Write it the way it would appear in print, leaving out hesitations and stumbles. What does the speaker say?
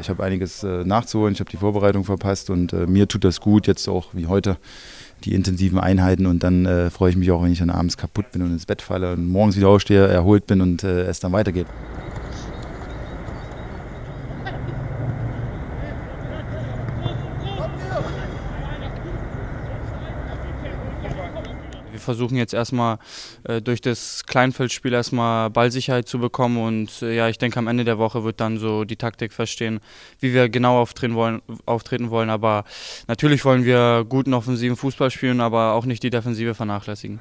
Ich habe einiges nachzuholen, ich habe die Vorbereitung verpasst und mir tut das gut, jetzt auch wie heute, die intensiven Einheiten, und dann freue ich mich auch, wenn ich dann abends kaputt bin und ins Bett falle und morgens wieder aufstehe, erholt bin und es dann weitergeht. Wir versuchen jetzt erstmal durch das Kleinfeldspiel erstmal Ballsicherheit zu bekommen und ja, ich denke, am Ende der Woche wird dann so die Taktik verstehen, wie wir genau auftreten wollen. Aber natürlich wollen wir guten offensiven Fußball spielen, aber auch nicht die Defensive vernachlässigen.